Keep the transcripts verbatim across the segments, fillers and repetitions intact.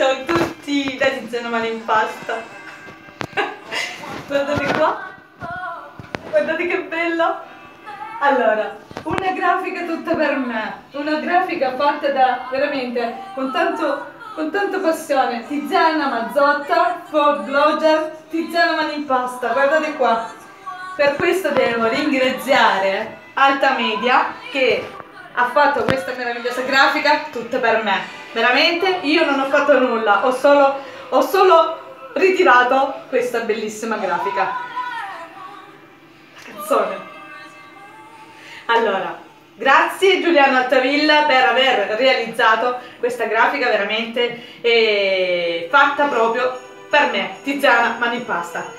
Ciao a tutti da Tiziana ManiInPasta. Guardate qua, guardate che bello. Allora, una grafica tutta per me, una grafica fatta da veramente con tanto, con tanto passione. Tiziana Mazzotta, food blogger, Tiziana ManiInPasta. Guardate qua. Per questo devo ringraziare Alta Media che ha fatto questa meravigliosa grafica tutta per me. Veramente io non ho fatto nulla, ho solo, ho solo ritirato questa bellissima grafica, la canzone. Allora, grazie Giuliano Altavilla per aver realizzato questa grafica veramente eh, fatta proprio per me, Tiziana ManiInPasta.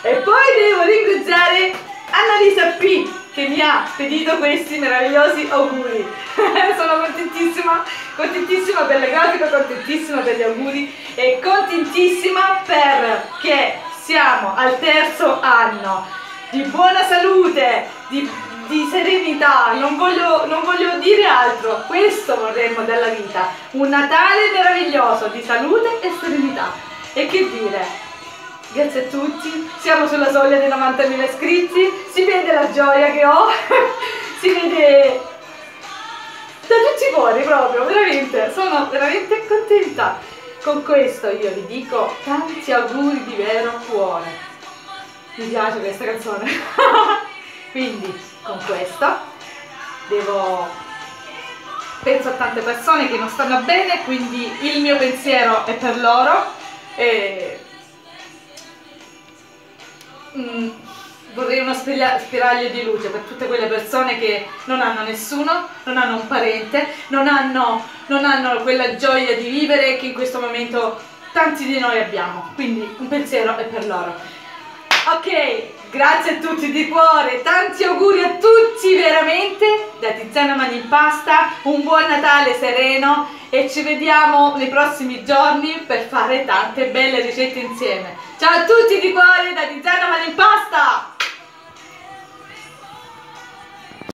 E poi devo ringraziare Annalisa P che mi ha spedito questi meravigliosi auguri. Sono contentissima, contentissima per la grafica, contentissima per gli auguri e contentissima perché siamo al terzo anno di buona salute, di, di serenità, non voglio, non voglio dire altro, questo vorremmo dalla vita, un Natale meraviglioso di salute e serenità. E che dire? Grazie a tutti, siamo sulla soglia dei novantamila iscritti, si vede la gioia che ho, si vede da tutti i pori proprio, veramente, sono veramente contenta. Con questo io vi dico tanti auguri di vero cuore, mi piace questa canzone. Quindi con questo devo, penso a tante persone che non stanno bene, quindi il mio pensiero è per loro e Mm, vorrei uno spiraglio di luce per tutte quelle persone che non hanno nessuno, non hanno un parente, non hanno, non hanno quella gioia di vivere che in questo momento tanti di noi abbiamo, quindi un pensiero è per loro. Ok, grazie a tutti di cuore, tanti auguri a tutti veramente da Tiziana ManiInPasta, un buon Natale sereno e ci vediamo nei prossimi giorni per fare tante belle ricette insieme. Ciao a tutti di cuore da Tiziana ManiInPasta!